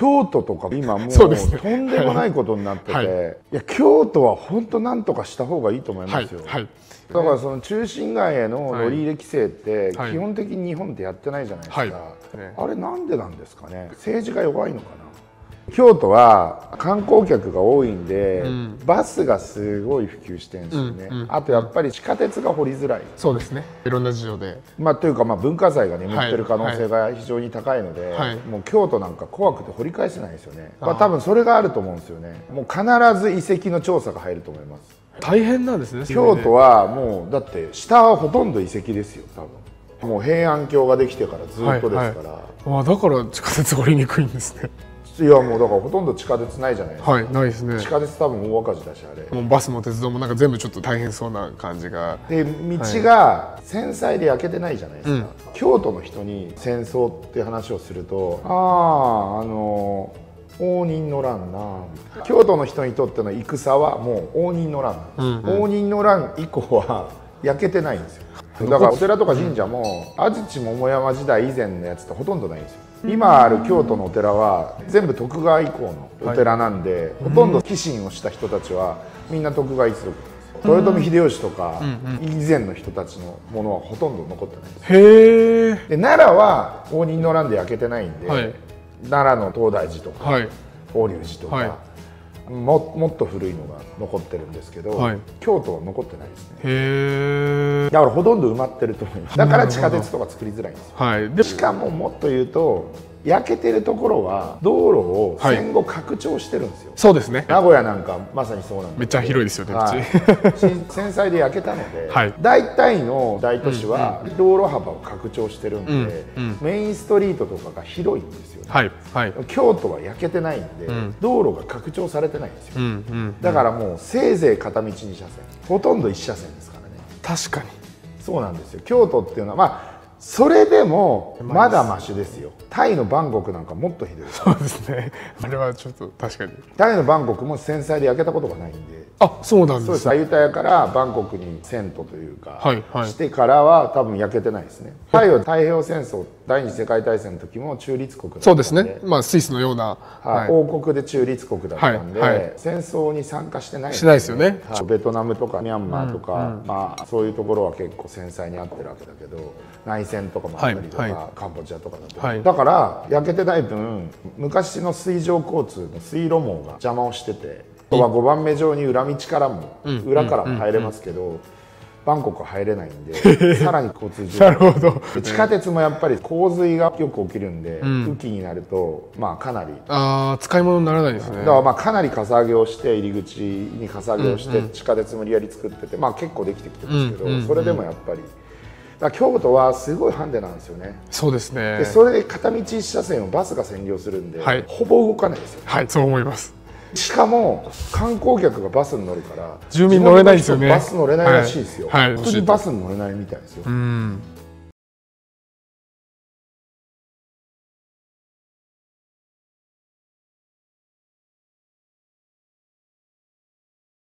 京都とか今もうとんでもないことになってて、はい、いや京都は本当なんとかした方がいいと思いますよ。はいはい、だからその中心街への乗り入れ規制って基本的に日本ってやってないじゃないですか。はいはい、あれなんでなんですかね。政治が弱いのかな。京都は観光客が多いんで、うん、バスがすごい普及してるんですよね、うんうん、あとやっぱり地下鉄が掘りづらい、そうですね、いろんな事情で、まあ、というかまあ文化財が眠ってる可能性が非常に高いので、はいはい、もう京都なんか怖くて掘り返せないですよね、まあ、多分それがあると思うんですよね。もう必ず遺跡の調査が入ると思います。大変なんですね。京都はもうだって下はほとんど遺跡ですよ、多分もう平安京ができてからずっとですから、はいはい、あだから地下鉄掘りにくいんですね。いやもうだからほとんど地下鉄ないじゃないですか。はい、ないですね。地下鉄多分大赤字だし、あれもうバスも鉄道もなんか全部ちょっと大変そうな感じがで、道が戦災で焼けてないじゃないですか、うん、京都の人に戦争って話をすると、応仁の乱な、京都の人にとっての戦はもう応仁の乱、うんうん、応仁の乱以降は焼けてないんですよ。だからお寺とか神社も安土桃山時代以前のやつってほとんどないんですよ。今ある京都のお寺は全部徳川以降のお寺なんで、はい、ほとんど寄進をした人たちはみんな徳川一族です、うん、豊臣秀吉とか以前の人たちのものはほとんど残ってないです。へえ。奈良は応仁の乱で焼けてないんで、はい、奈良の東大寺とか、はい、法隆寺とか、はい、もっと古いのが残ってるんですけど、はい、京都は残ってないですね。へえ。だからほとんど埋まってると思います。だから地下鉄とか作りづらいんですよ。はい、でしかももっと言うと焼けてるところは道路を戦後拡張してるんですよ。はい、そうですね。名古屋なんかまさにそうなんです。めっちゃ広いですよね。はい、戦災で焼けたので、はい、大体の大都市は道路幅を拡張してるんで、うんうん、メインストリートとかが広いんですよね。はいはい、京都は焼けてないんで、うん、道路が拡張されてないんですよ。だからもうせいぜい片道2車線、ほとんど1車線ですからね。確かにそうなんですよ。京都っていうのはまあそれでもまだマシですよ。タイのバンコクなんかもっとひどい。そうですね。あれはちょっと確かに。タイのバンコクも戦災で焼けたことがないんで。あ、そうなんです。そうです。アユタヤからバンコクに遷都というか、はいはい、してからは多分焼けてないですね。タイは太平洋戦争、第二次世界大戦の時も中立国だったんで。そうですね。まあスイスのような、はい、王国で中立国だったんで、はいはい、戦争に参加してないんですね。しないですよね。はい、ベトナムとかミャンマーとか、うんうん、まあそういうところは結構戦災にあってるわけだけど、内戦とかもあったりとか、はいはい、カンボジアとかだと、はい、だから焼けてない分昔の水上交通の水路網が邪魔をしてて、ここは5番目上に裏道からも裏からも入れますけど、バンコクは入れないんでさらに交通渋滞、地下鉄もやっぱり洪水がよく起きるんで、雨季になるとまあかなり使い物にならないですね。だからまあかなりかさ上げをして、入り口にかさ上げをして地下鉄無理やり作ってて、まあ結構できてきてますけど、それでもやっぱり。京都はすごいハンデなんですよね。そうですね。でそれで片道1車線をバスが占領するんで、はい、ほぼ動かないですよね。はい、そう思います。しかも観光客がバスに乗るから住民乗れないんですよね。バス乗れないらしいですよ。はいはい、本当にバスに乗れないみたいですよ。うん。